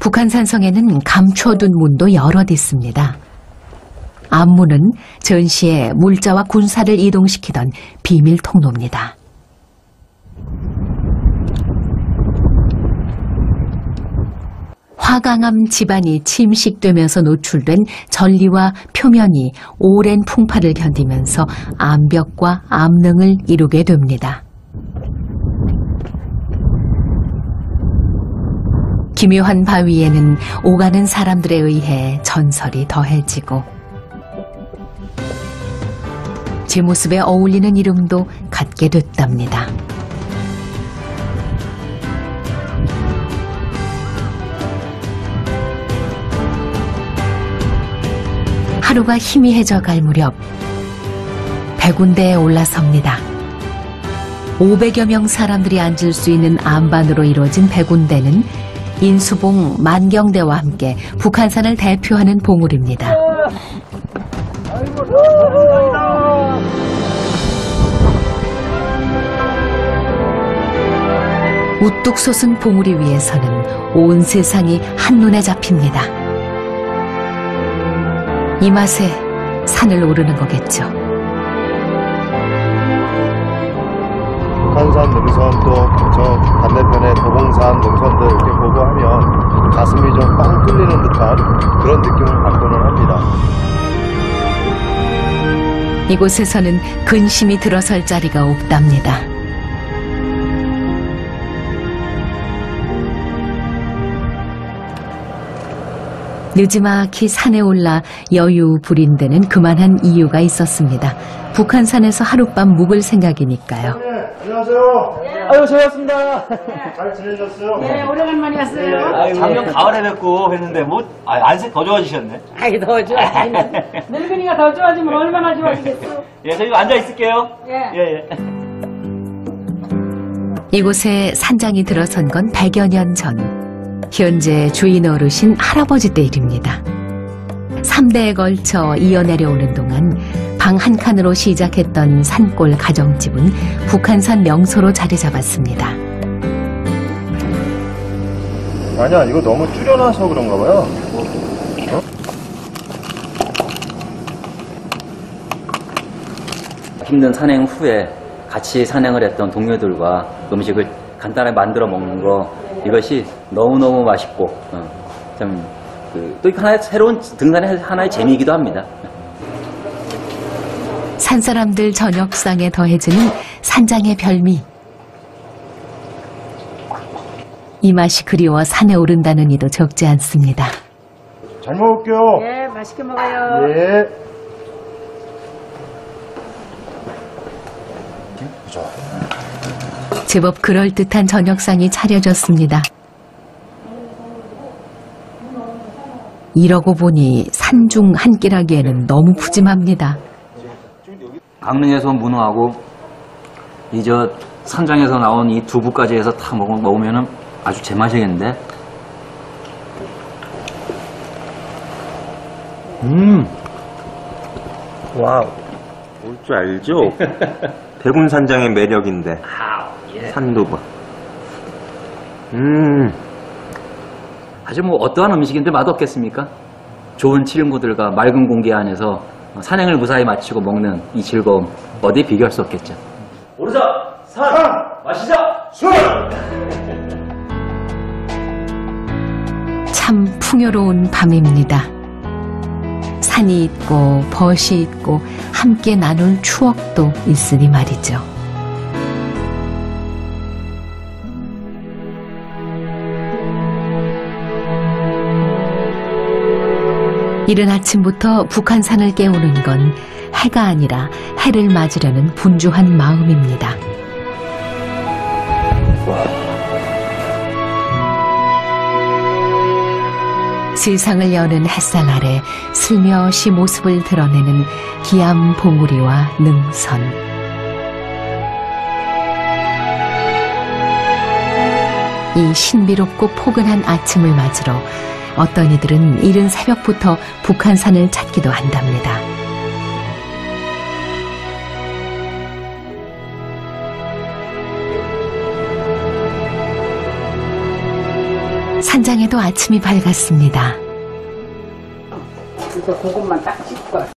북한산성에는 감춰둔 문도 여럿 있습니다. 암문은 전시에 물자와 군사를 이동시키던 비밀 통로입니다. 화강암 지반이 침식되면서 노출된 전리와 표면이 오랜 풍파를 견디면서 암벽과 암릉을 이루게 됩니다. 기묘한 바위에는 오가는 사람들에 의해 전설이 더해지고 제 모습에 어울리는 이름도 갖게 됐답니다. 하루가 희미해져갈 무렵 백운대에 올라섭니다. 500여 명 사람들이 앉을 수 있는 암반으로 이루어진 백운대는 인수봉, 만경대와 함께 북한산을 대표하는 봉우리입니다. 우뚝 솟은 봉우리 위에서는 온 세상이 한눈에 잡힙니다. 이 맛에 산을 오르는 거겠죠. 북한산 능선 또 저 반대편에 도봉산 능선도 이렇게 보고 하면 가슴이 좀 빵 뚫리는 듯한 그런 느낌을 받고는 합니다. 이곳에서는 근심이 들어설 자리가 없답니다. 느지막이 산에 올라 여유 부린 데는 그만한 이유가 있었습니다. 북한산에서 하룻밤 묵을 생각이니까요. 네, 안녕하세요. 네. 아유, 잘 왔습니다. 네. 잘 지내셨어요? 네, 오래간만에 왔어요. 네. 작년 가을에 뵙고 했는데 뭐 안색 더 좋아지셨네. 아이, 더 좋아지네. 늙은이가 더 좋아지면 얼마나 좋아지겠어. 예, 저희가 앉아 있을게요. 예. 예, 예. 이곳에 산장이 들어선 건 100여 년 전. 현재 주인 어르신 할아버지 때 일입니다. 3대에 걸쳐 이어내려오는 동안 방 한 칸으로 시작했던 산골 가정집은 북한산 명소로 자리 잡았습니다. 아니야, 이거 너무 줄여놔서 그런가 봐요. 어? 힘든 산행 후에 같이 산행을 했던 동료들과 음식을 간단하게 만들어 먹는 거, 이것이 너무너무 맛있고 참 또 하나의 새로운 등산의 하나의 재미이기도 합니다. 산사람들 저녁상에 더해지는 산장의 별미. 이 맛이 그리워 산에 오른다는 이도 적지 않습니다. 잘 먹을게요. 예, 맛있게 먹어요. 예. 보자. 제법 그럴듯한 저녁상이 차려졌습니다. 이러고 보니 산중 한 끼라기에는 너무 푸짐합니다. 강릉에서 문어하고 이 저 산장에서 나온 이 두부까지 해서 다 먹으면 아주 제맛이겠는데. 와우. 올 줄 알죠? 백운산장의 매력인데. 산두부. 아주 뭐 어떠한 음식인데 맛없겠습니까? 좋은 친구들과 맑은 공기 안에서 산행을 무사히 마치고 먹는 이 즐거움, 어디 비교할 수 없겠죠. 오르자! 산! 마시자! 술! 참 풍요로운 밤입니다. 산이 있고 벗이 있고 함께 나눌 추억도 있으니 말이죠. 이른 아침부터 북한산을 깨우는 건 해가 아니라 해를 맞으려는 분주한 마음입니다. 세상을 여는 햇살 아래 슬며시 모습을 드러내는 기암 봉우리와 능선. 이 신비롭고 포근한 아침을 맞으러 어떤 이들은 이른 새벽부터 북한산을 찾기도 한답니다. 산장에도 아침이 밝았습니다. 이거 고것만 딱 씻고.